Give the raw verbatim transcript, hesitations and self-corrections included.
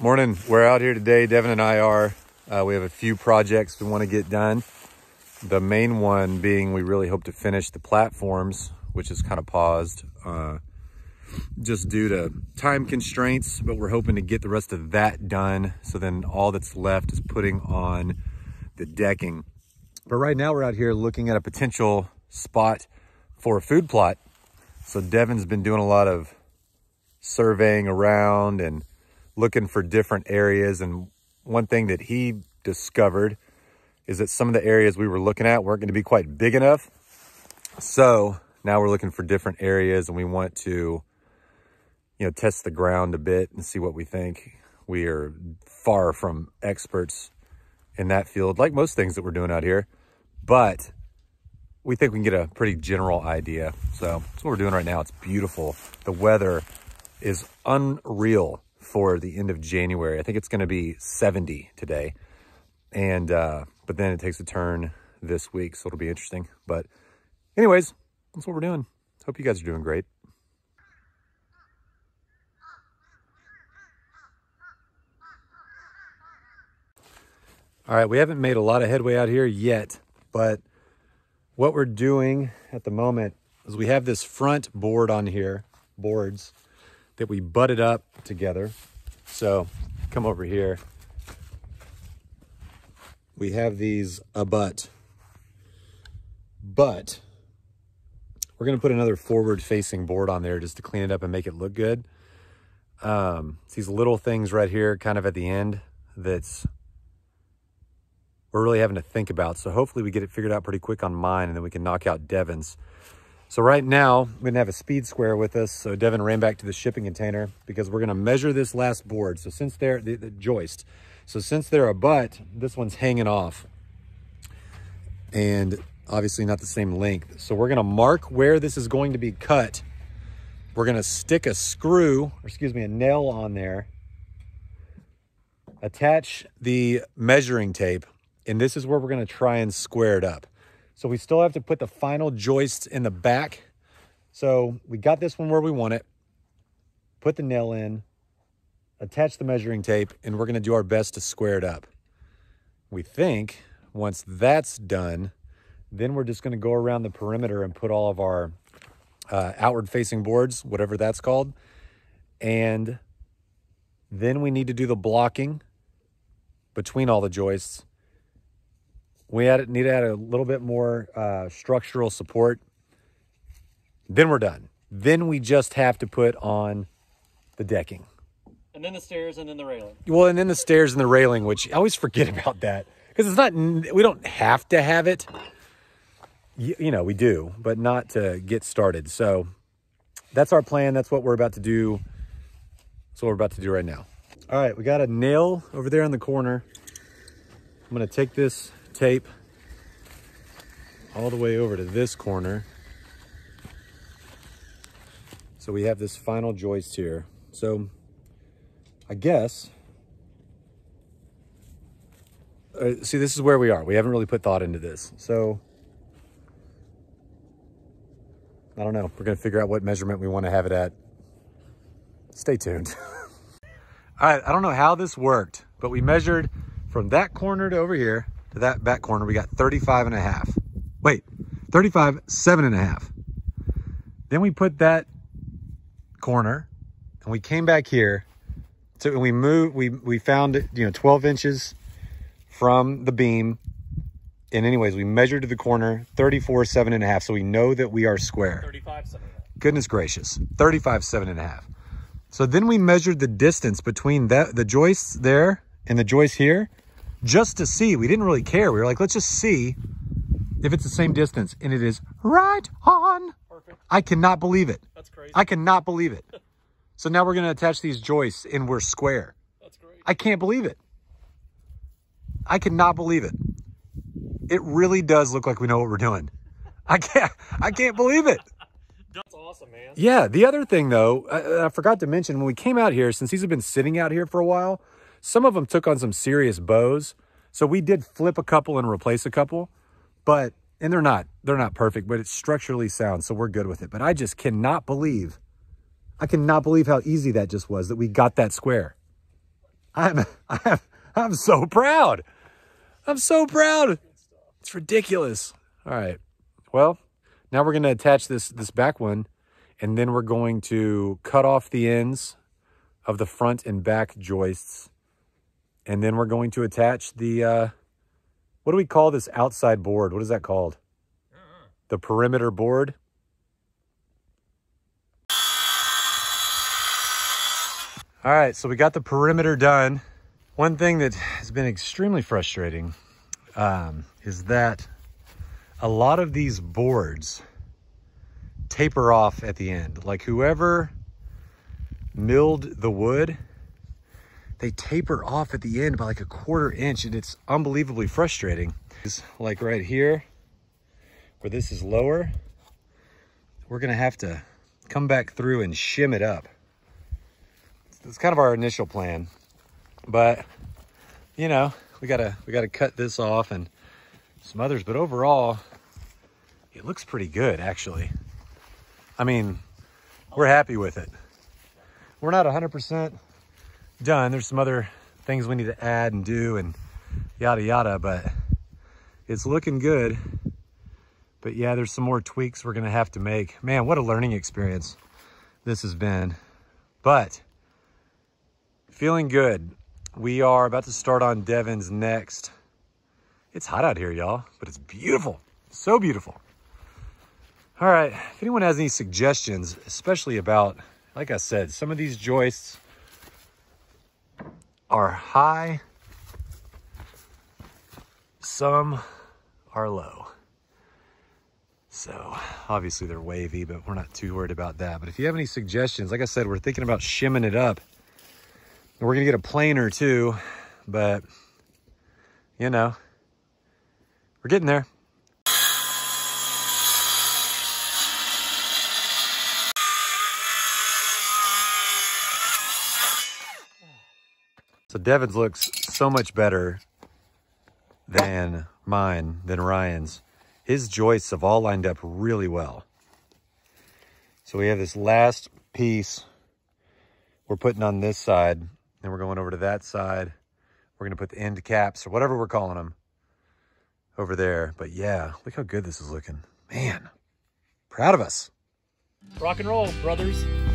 Morning. We're out here today. Devin and I are. Uh, we have a few projects we want to get done. The main one being we really hope to finish the platforms, which is kind of paused uh, just due to time constraints. But we're hoping to get the rest of that done. So then all that's left is putting on the decking. But right now we're out here looking at a potential spot for a food plot. So Devin's been doing a lot of surveying around and looking for different areas. And one thing that he discovered is that some of the areas we were looking at weren't going to be quite big enough. So now we're looking for different areas, and we want to, you know, test the ground a bit and see what we think. We are far from experts in that field, like most things that we're doing out here, but we think we can get a pretty general idea. So that's what we're doing right now. It's beautiful. The weather is unreal for the end of January. I think it's going to be seventy today. And, uh, but then it takes a turn this week, so it'll be interesting. But anyways, that's what we're doing. Hope you guys are doing great. All right, we haven't made a lot of headway out here yet, but what we're doing at the moment is we have this front board on here, boards, that we butted up together. So come over here. We have these abut, but we're gonna put another forward facing board on there just to clean it up and make it look good. Um, it's these little things right here kind of at the end that's we're really having to think about. So hopefully we get it figured out pretty quick on mine, and then we can knock out Devin's. So right now, we didn't have a speed square with us, so Devin ran back to the shipping container because we're gonna measure this last board. So since they're, the, the joist, so since they're a butt, this one's hanging off. And obviously not the same length. So we're gonna mark where this is going to be cut. We're gonna stick a screw, or excuse me, a nail on there, attach the measuring tape, and this is where we're gonna try and square it up. So we still have to put the final joists in the back. So we got this one where we want it, put the nail in, attach the measuring tape, and we're gonna do our best to square it up. We think once that's done, then we're just gonna go around the perimeter and put all of our uh, outward facing boards, whatever that's called. And then we need to do the blocking between all the joists. We added, need to add a little bit more uh, structural support. Then we're done. Then we just have to put on the decking. And then the stairs and then the railing. Well, and then the stairs and the railing, which I always forget about that. Because it's not, we don't have to have it. You, you know, we do, but not to get started. So that's our plan. That's what we're about to do. That's what we're about to do right now. All right, we got a nail over there in the corner. I'm going to take this tape all the way over to this corner. So we have this final joist here. So I guess, uh, see, this is where we are. We haven't really put thought into this. So I don't know. We're going to figure out what measurement we want to have it at. Stay tuned. All right. I don't know how this worked, but we measured from that corner to over here. To that back corner, we got thirty-five and a half. Wait, thirty-five, seven and a half. Then we put that corner and we came back here. So we moved, we, we found, you know, twelve inches from the beam. And anyways, we measured to the corner, thirty-four, seven and a half. So we know that we are square. thirty-five, seven and a half. Goodness gracious, thirty-five, seven and a half. So then we measured the distance between that, the joists there and the joist here. Just to see, we didn't really care. We were like, let's just see if it's the same distance. And it is right on. Perfect. I cannot believe it. That's crazy. I cannot believe it. So now we're going to attach these joists and we're square. That's great. I can't believe it. I cannot believe it. It really does look like we know what we're doing. I can't, I can't believe it. That's awesome, man. Yeah. The other thing though, I, I forgot to mention when we came out here, since these have been sitting out here for a while, some of them took on some serious bows. So we did flip a couple and replace a couple, but, and they're not, they're not perfect, but it's structurally sound. So we're good with it. But I just cannot believe, I cannot believe how easy that just was, that we got that square. I'm, I'm, I'm so proud. I'm so proud. It's ridiculous. All right. Well, now we're going to attach this, this back one, and then we're going to cut off the ends of the front and back joists. And then we're going to attach the, uh, what do we call this outside board? What is that called? The perimeter board. All right, so we got the perimeter done. One thing that has been extremely frustrating um, is that a lot of these boards taper off at the end. Like whoever milled the wood, they taper off at the end by like a quarter inch, and it's unbelievably frustrating. It's like right here, where this is lower, we're gonna have to come back through and shim it up. It's kind of our initial plan, but you know, we gotta, we gotta cut this off and some others, but overall, it looks pretty good, actually. I mean, we're happy with it. We're not one hundred percent done. There's some other things we need to add and do and yada, yada, but it's looking good. But yeah, there's some more tweaks we're gonna have to make. Man, what a learning experience this has been. But feeling good. We are about to start on Devin's next. It's hot out here, y'all, but it's beautiful. So beautiful. All right, if anyone has any suggestions, especially about, like I said, some of these joists are high, some are low. So obviously they're wavy, but we're not too worried about that. But if you have any suggestions, like I said, we're thinking about shimming it up. And we're gonna get a planer too, but you know, we're getting there. So Devin's looks so much better than mine, than Ryan's. His joists have all lined up really well. So we have this last piece we're putting on this side, then we're going over to that side. We're gonna put the end caps or whatever we're calling them over there. But yeah, look how good this is looking. Man, proud of us. Rock and roll, brothers.